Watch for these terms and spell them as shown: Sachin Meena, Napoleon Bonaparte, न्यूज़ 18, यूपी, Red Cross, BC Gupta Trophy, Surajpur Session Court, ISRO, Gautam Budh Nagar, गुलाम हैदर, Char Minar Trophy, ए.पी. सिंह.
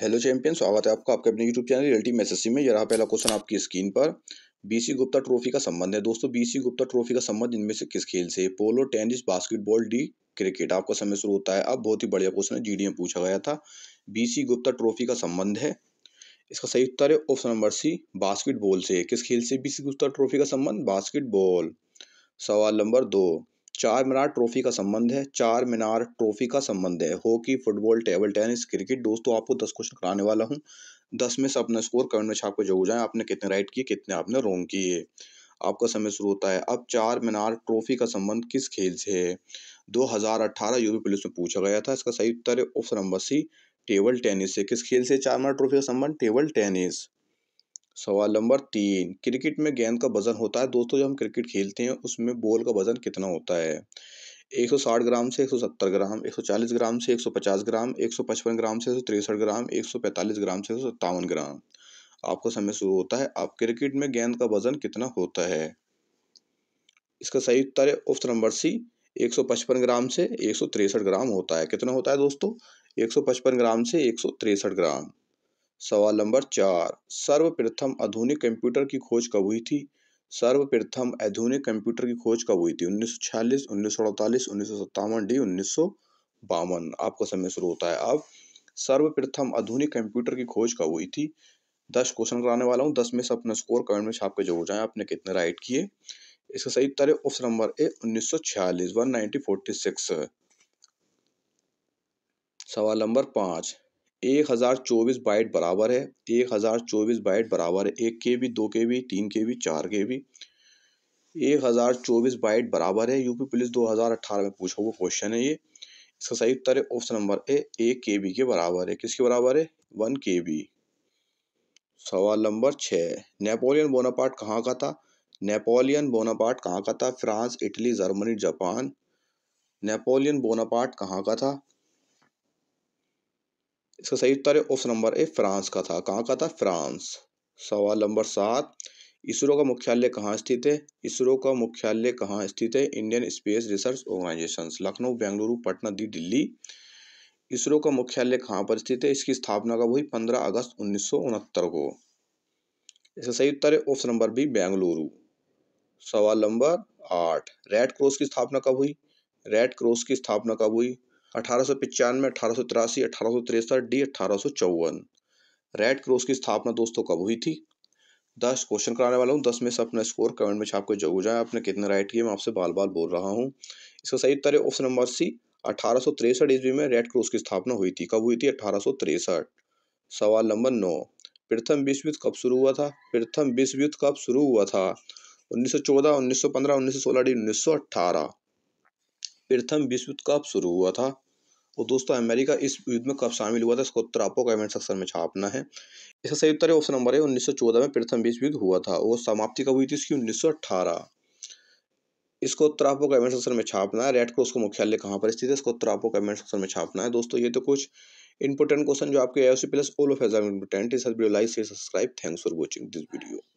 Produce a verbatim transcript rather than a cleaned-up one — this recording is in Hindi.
हेलो चैंपियन, स्वागत है आपका आपके अपने यूट्यूब चैनल रियलिटी मैसी में। यहाँ पहला क्वेश्चन आपकी स्क्रीन पर बीसी गुप्ता ट्रॉफी का संबंध है। दोस्तों, बीसी गुप्ता ट्रॉफी का संबंध इनमें से किस खेल से? Polo, tennis, basketball, D cricket. आपका समय शुरू होता है अब। बहुत ही बढ़िया क्वेश्चन है, जीडी में पूछा गया था। बीसी गुप्ता ट्रॉफी का संबंध है, इसका सही उत्तर है ऑप्शन नंबर सी, बास्केटबॉल से। किस खेल से बीसी गुप्ता ट्रॉफी का संबंध? बास्केटबॉल। सवाल नंबर दो, चार मीनार ट्रॉफी का संबंध है। चार मीनार ट्रॉफी का संबंध है hockey, football, table tennis, cricket. दोस्तों, आपको दस क्वेश्चन कराने वाला हूं। दस में से अपना स्कोर कमेंट में छाप के जरूर जाएं, आपने कितने राइट किए, कितने आपने रॉन्ग किए। आपका समय शुरू होता है अब। चार मीनार ट्रॉफी का संबंध किस खेल से है? दो हजार अट्ठारह यूपी पुलिस में पूछा गया था। इसका सही उत्तर है option number C, table tennis से। किस खेल से चार मीनार ट्रॉफी का संबंध? Table tennis. सवाल नंबर तीन, क्रिकेट में गेंद का वजन होता है। दोस्तों, जब हम क्रिकेट खेलते हैं उसमें बॉल का वजन कितना होता है? एक सौ साठ ग्राम से एक सौ सत्तर ग्राम, एक सौ चालीस ग्राम से एक सौ पचास ग्राम, एक सौ पचपन ग्राम से एक सौ तिरसठ ग्राम, एक सौ पैंतालीस ग्राम से एक सौ सत्तावन ग्राम। आपका समय शुरू होता है अब। क्रिकेट में गेंद का वजन कितना होता है? इसका सही उत्तर है ऑप्शन नंबर सी, एक सौ पचपन ग्राम से एक सौ तिरसठ ग्राम होता है। कितना होता है दोस्तों? एक सौ पचपन ग्राम से एक सौ तिरसठ ग्राम। सवाल नंबर चार, सर्वप्रथम आधुनिक कंप्यूटर की खोज कब हुई थी? सर्वप्रथम आधुनिक कंप्यूटर की खोज कब हुई थी? उन्नीस सौ छियालीस, उन्नीस सौ अड़तालीस, उन्नीस सौ सत्तावन डी उन्नीस सौ बावन। आपका समय शुरू होता है अब। सर्वप्रथम आधुनिक कंप्यूटर की खोज कब हुई थी? दस क्वेश्चन कराने वाला हूँ। दस में से अपना स्कोर कमेंट में छाप के जरूर जाएं, आपने कितने राइट किए। इसका सही उत्तर है ऑप्शन नंबर ए, उन्नीस सौ छियालीस, उन्नीस सौ छियालीस। सवाल नंबर पाँच, एक हज़ार चौबीस बाइट बराबर है, एक हज़ार चौबीस बाइट बराबर है एक के बी, दो के बी, तीन के बी, चार के बी। एक हज़ार चौबीस बाइट बराबर है, यूपी पुलिस दो हज़ार अट्ठारह में पूछा हुआ क्वेश्चन है ये। इसका सही उत्तर है ऑप्शन नंबर ए, एक के बी के बराबर है। किसके बराबर है? वन के बी। सवाल नंबर छः, नेपोलियन बोनापार्ट कहाँ का था? नेपोलियन बोनापार्ट कहाँ का था? France, Italy, Germany, Japan. Napoleon Bonaparte कहाँ का था? इसका सही उत्तर है ऑप्शन नंबर ए, फ्रांस का था। कहाँ का था? फ्रांस। सवाल नंबर सात, इसरो का मुख्यालय कहाँ स्थित है? इसरो का मुख्यालय कहाँ स्थित है? Indian space research organisation, Lucknow, Bengaluru, Patna D Delhi. ISRO का मुख्यालय कहाँ पर स्थित है? इसकी स्थापना का हुई पंद्रह अगस्त उन्नीस सौ उनहत्तर को। इसका सही उत्तर है ऑप्शन नंबर बी, बेंगलुरु। सवाल नंबर आठ, रेड क्रॉस की स्थापना कब हुई? रेड क्रॉस की स्थापना कब हुई? अठारह सौ पचानवे, अठारह सौ तिरासी, अठारह सौ तिरसठ डी अठारह सौ चौवन। रेड क्रॉस की स्थापना दोस्तों कब हुई थी? दस क्वेश्चन कराने वाला हूँ। दस में से अपना स्कोर कमेंट में छाप के जरूर जाए, आपने कितने राइट किए। मैं आपसे बार बार बोल रहा हूँ। इसका सही उत्तर है ऑप्शन नंबर सी, अठारह सौ तिरसठ ईस्वी में रेड क्रॉस की स्थापना हुई थी। कब हुई थी? अठारह सौ तिरसठ। सवाल नंबर नौ, प्रथम विश्व युद्ध कब शुरू हुआ था? प्रथम विश्व युद्ध कब शुरू हुआ था? उन्नीस सौ चौदह, उन्नीस सौ पंद्रह, उन्नीस सौ सोलह डी उन्नीस सौ अट्ठारह। प्रथम विश्व युद्ध कब शुरू हुआ था? और दोस्तों, अमेरिका इस युद्ध में कब शामिल हुआ था? इसका उत्तर आपको कमेंट सेक्शन में छापना है। इसका सही उत्तर है ऑप्शन नंबर है, उन्नीस सौ चौदह में प्रथम विश्व युद्ध हुआ था और समाप्ति कब हुई थी इसकी? उन्नीस सौ अट्ठारह। इसको उत्तर आपको कमेंट सेक्शन में छापना है। रेड क्रॉस का मुख्यालय कहाँ पर स्थित है? इसको उत्तर आपको कमेंट सेक्शन में छापना है। दोस्तों, ये तो कुछ इंपॉर्टेंट क्वेश्चन जो आपके IOC plus all of exam important. इस video like, share, subscribe. Thanks for watching this video.